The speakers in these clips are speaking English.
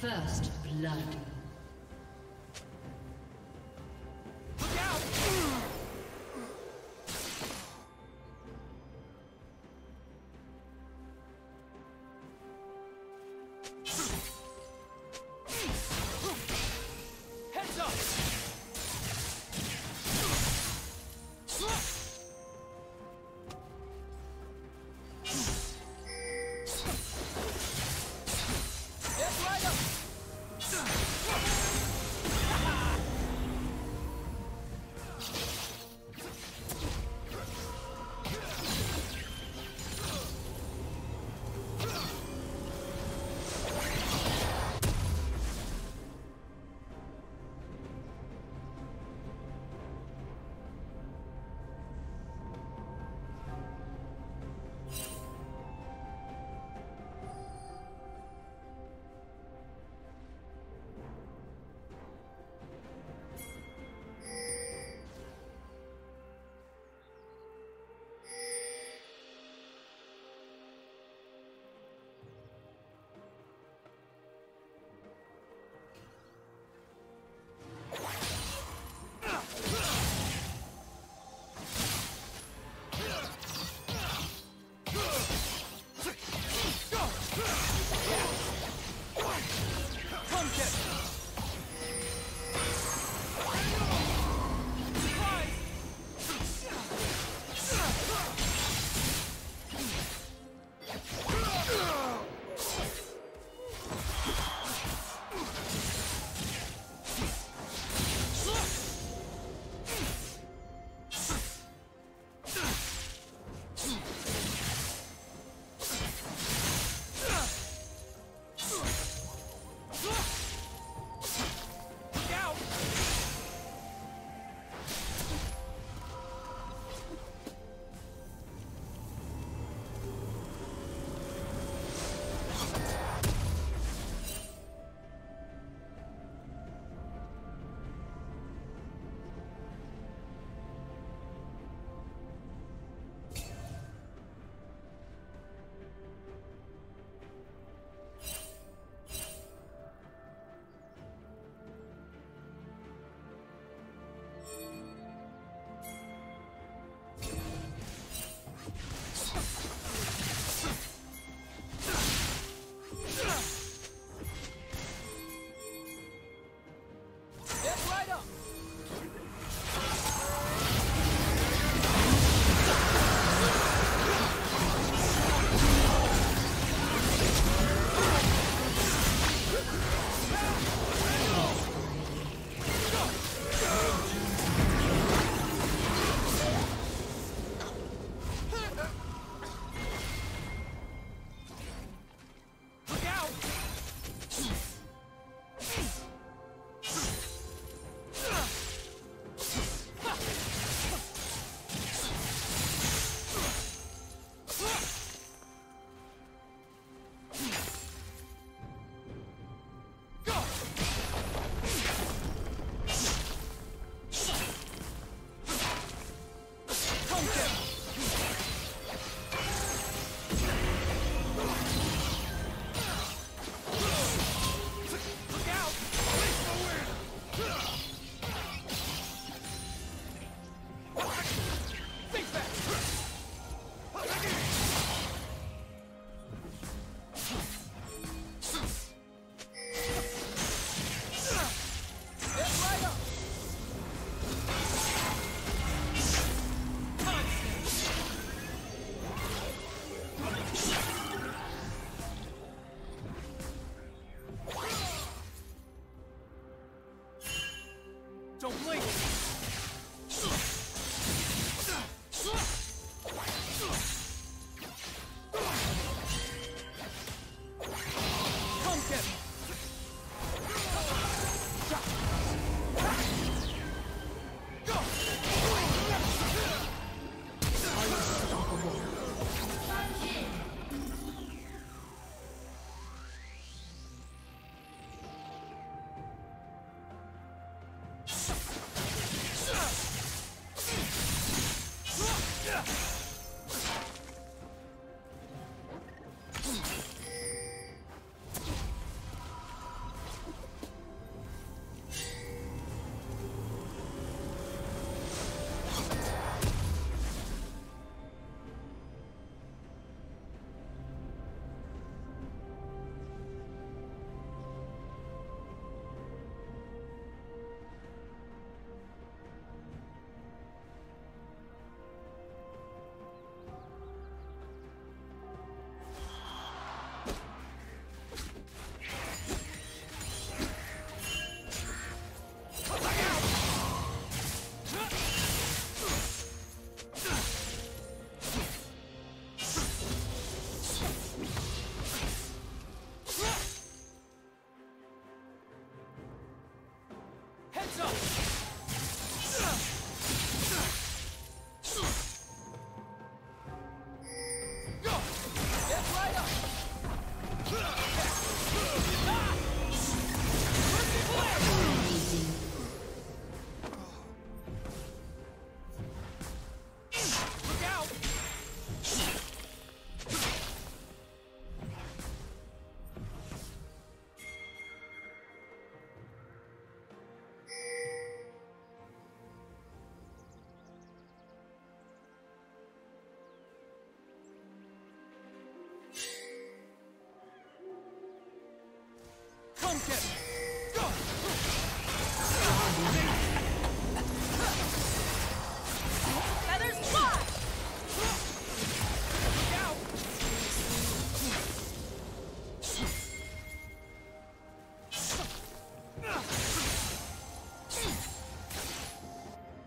First blood. Constant.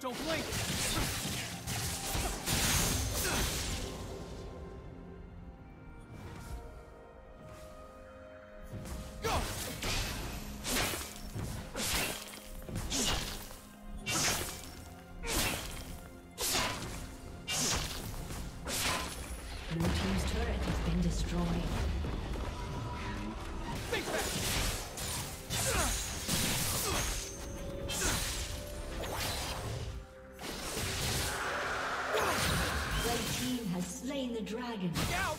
Don't blink! Dragon. Out!